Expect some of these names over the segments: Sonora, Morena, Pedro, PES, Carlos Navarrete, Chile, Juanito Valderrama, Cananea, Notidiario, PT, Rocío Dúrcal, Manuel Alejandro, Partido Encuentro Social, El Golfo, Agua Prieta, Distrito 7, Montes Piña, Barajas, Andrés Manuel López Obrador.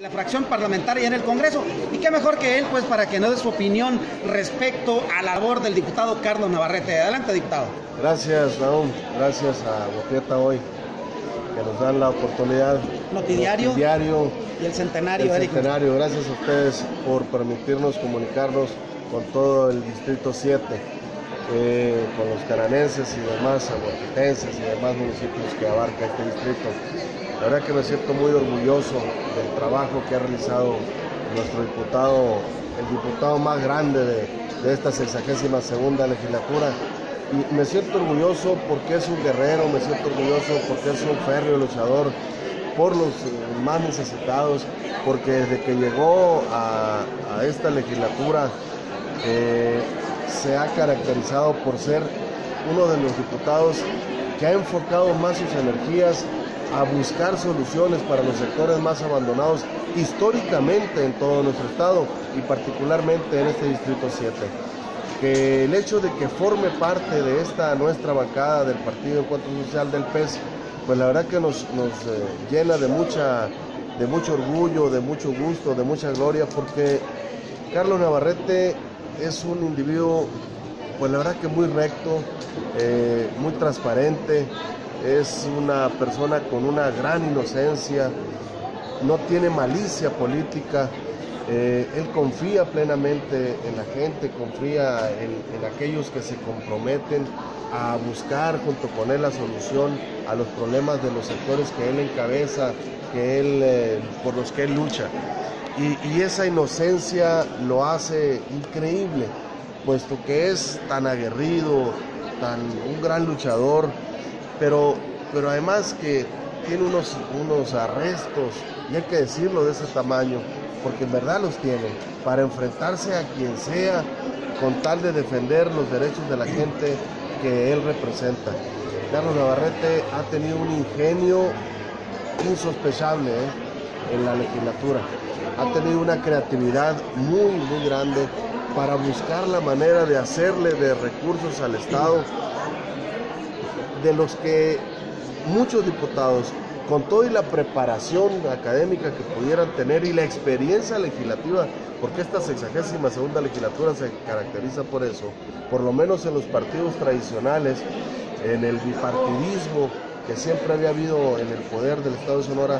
La fracción parlamentaria en el Congreso, y qué mejor que él, pues, para que nos dé su opinión respecto a la labor del diputado Carlos Navarrete. Adelante, diputado. Gracias, Raúl. Gracias a Agua Prieta hoy, que nos dan la oportunidad. Notidiario y el Centenario, Eric. Gracias a ustedes por permitirnos comunicarnos con todo el Distrito 7, con los cananenses y demás aguaprietenses y demás municipios que abarca este distrito. La verdad que me siento muy orgulloso del trabajo que ha realizado nuestro diputado, el diputado más grande de esta 62ª legislatura. Y me siento orgulloso porque es un guerrero, me siento orgulloso porque es un férreo luchador por los más necesitados, porque desde que llegó a esta legislatura se ha caracterizado por ser uno de los diputados que ha enfocado más sus energías a buscar soluciones para los sectores más abandonados históricamente en todo nuestro estado y particularmente en este Distrito 7. Que el hecho de que forme parte de esta nuestra bancada del Partido Encuentro Social del PES, pues la verdad que nos llena de mucho orgullo, de mucho gusto, de mucha gloria, porque Carlos Navarrete es un individuo, pues la verdad que muy recto, muy transparente. Es una persona con una gran inocencia, no tiene malicia política, él confía plenamente en la gente, confía en aquellos que se comprometen a buscar junto con él la solución a los problemas de los sectores que él encabeza, que él, por los que él lucha. Y esa inocencia lo hace increíble, puesto que es tan aguerrido, un gran luchador. Pero además que tiene unos arrestos, y hay que decirlo, de ese tamaño, porque en verdad los tiene, para enfrentarse a quien sea con tal de defender los derechos de la gente que él representa. Carlos Navarrete ha tenido un ingenio insospechable en la legislatura, ha tenido una creatividad muy, muy grande para buscar la manera de hacerle de recursos al Estado, de los que muchos diputados, con toda y la preparación académica que pudieran tener y la experiencia legislativa, porque esta 62ª legislatura se caracteriza por eso, por lo menos en los partidos tradicionales, en el bipartidismo que siempre había habido en el poder del Estado de Sonora,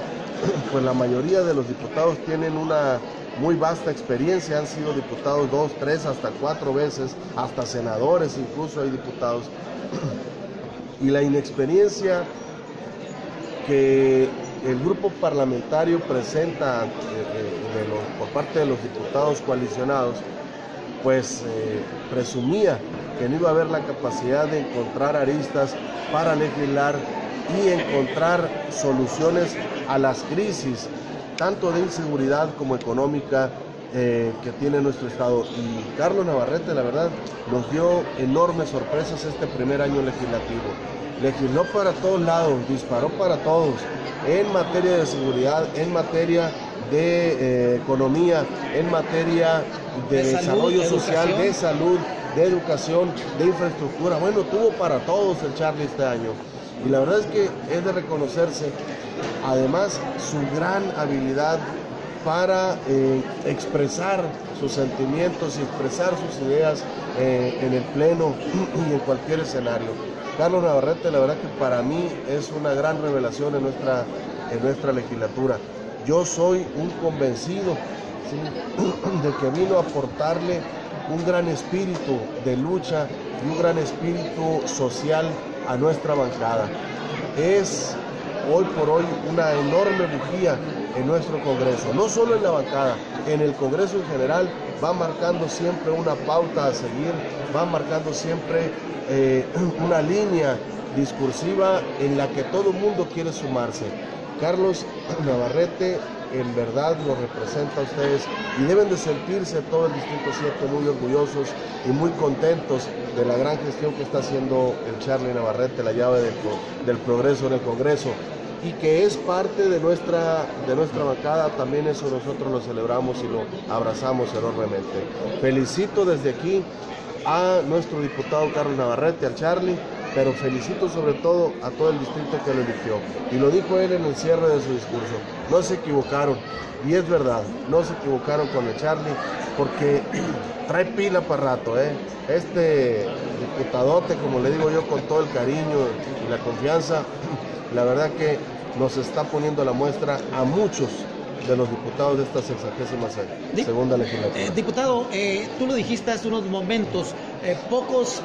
pues la mayoría de los diputados tienen una muy vasta experiencia, han sido diputados 2, 3, hasta 4 veces, hasta senadores incluso hay diputados. Y la inexperiencia que el grupo parlamentario presenta por parte de los diputados coalicionados, pues presumía que no iba a haber la capacidad de encontrar aristas para legislar y encontrar soluciones a las crisis, tanto de inseguridad como económica, que tiene nuestro estado. Y Carlos Navarrete, la verdad, nos dio enormes sorpresas este primer año legislativo. Legisló para todos lados, disparó para todos, en materia de seguridad, en materia de economía, en materia de desarrollo social, de salud, de educación, de infraestructura. Bueno, tuvo para todos el Charlie este año. Y la verdad es que es de reconocerse, además, su gran habilidad para expresar sus sentimientos y expresar sus ideas en el pleno y en cualquier escenario. Carlos Navarrete, la verdad que para mí es una gran revelación en nuestra legislatura. Yo soy un convencido, ¿sí?, de que vino a aportarle un gran espíritu de lucha y un gran espíritu social a nuestra bancada. Es hoy por hoy una enorme bujía en nuestro Congreso, no solo en la bancada, en el Congreso en general. Va marcando siempre una pauta a seguir, va marcando siempre una línea discursiva en la que todo el mundo quiere sumarse. Carlos Navarrete en verdad los representa a ustedes y deben de sentirse todo el Distrito 7 muy orgullosos y muy contentos de la gran gestión que está haciendo el Charlie Navarrete, la llave del progreso en el Congreso, y que es parte de nuestra bancada. También eso nosotros lo celebramos y lo abrazamos enormemente. Felicito desde aquí a nuestro diputado Carlos Navarrete, al Charlie. pero felicito sobre todo a todo el distrito que lo eligió. Y lo dijo él en el cierre de su discurso, no se equivocaron, y es verdad, no se equivocaron con el Charlie, porque trae pila para rato, ¿eh? Este diputadote, como le digo yo, con todo el cariño y la confianza, la verdad que nos está poniendo la muestra a muchos de los diputados de esta 62ª legislatura. Diputado, tú lo dijiste hace unos momentos, pocos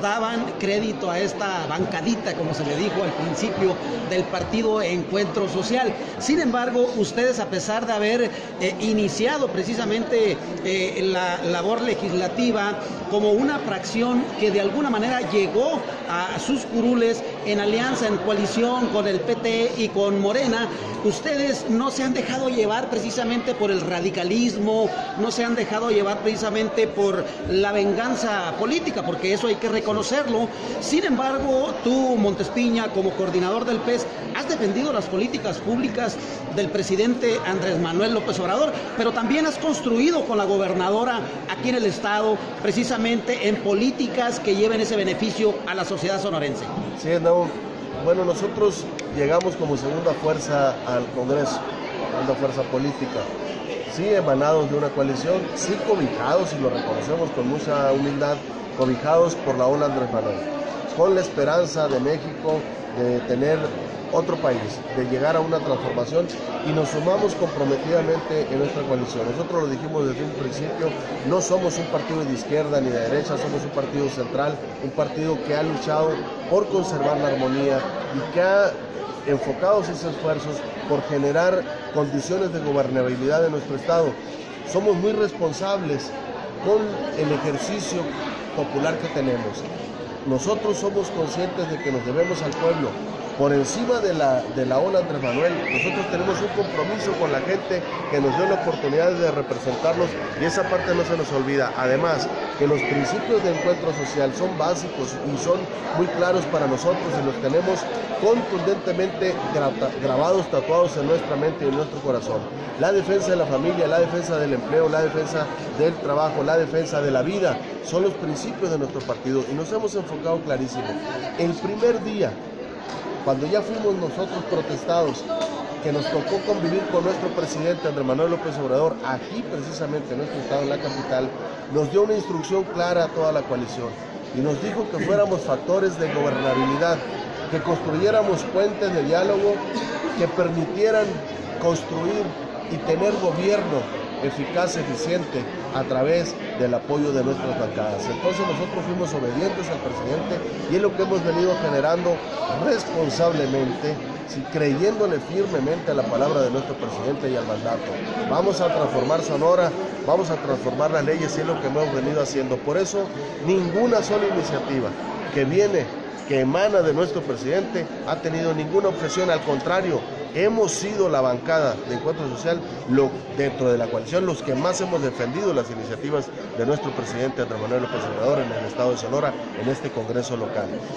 daban crédito a esta bancadita, como se le dijo al principio, del Partido Encuentro Social. Sin embargo, ustedes, a pesar de haber iniciado precisamente la labor legislativa como una fracción que de alguna manera llegó a sus curules en alianza, en coalición con el PT y con Morena, ustedes no se han dejado llevar precisamente por el radicalismo, no se han dejado llevar precisamente por la venganza política, porque eso hay que reconocerlo. Sin embargo, tú, Montes Piña, como coordinador del PES, has defendido las políticas públicas del presidente Andrés Manuel López Obrador, pero también has construido con la gobernadora aquí en el estado, precisamente en políticas que lleven ese beneficio a la sociedad sonorense. Sí, no, bueno, nosotros llegamos como segunda fuerza al Congreso, segunda fuerza política, sí emanados de una coalición, sí cobijados, y lo reconocemos con mucha humildad, cobijados por la ola Andrés Manuel, con la esperanza de México, de tener otro país, de llegar a una transformación, y nos sumamos comprometidamente en nuestra coalición. Nosotros lo dijimos desde un principio, no somos un partido de izquierda ni de derecha, somos un partido central, un partido que ha luchado por conservar la armonía y que ha enfocado sus esfuerzos por generar condiciones de gobernabilidad de nuestro estado. Somos muy responsables con el ejercicio popular que tenemos. Nosotros somos conscientes de que nos debemos al pueblo. Por encima de la ola Andrés Manuel, nosotros tenemos un compromiso con la gente que nos dio la oportunidad de representarnos, y esa parte no se nos olvida. Además, que los principios de Encuentro Social son básicos y son muy claros para nosotros, y los tenemos contundentemente grabados, tatuados en nuestra mente y en nuestro corazón. La defensa de la familia, la defensa del empleo, la defensa del trabajo, la defensa de la vida, son los principios de nuestro partido, y nos hemos enfocado clarísimo. El primer día, cuando ya fuimos nosotros protestados, que nos tocó convivir con nuestro presidente Andrés Manuel López Obrador, aquí precisamente en nuestro estado, en la capital, nos dio una instrucción clara a toda la coalición, y nos dijo que fuéramos factores de gobernabilidad, que construyéramos puentes de diálogo que permitieran construir y tener gobierno eficaz, eficiente, a través del apoyo de nuestras bancadas. Entonces nosotros fuimos obedientes al presidente, y es lo que hemos venido generando responsablemente, creyéndole firmemente a la palabra de nuestro presidente y al mandato. Vamos a transformar Sonora, vamos a transformar las leyes, y es lo que hemos venido haciendo. Por eso, ninguna sola iniciativa que viene, que emana de nuestro presidente, ha tenido ninguna objeción. Al contrario, hemos sido la bancada de Encuentro Social, dentro de la coalición, los que más hemos defendido las iniciativas de nuestro presidente Andrés Manuel López Obrador en el estado de Sonora, en este Congreso local.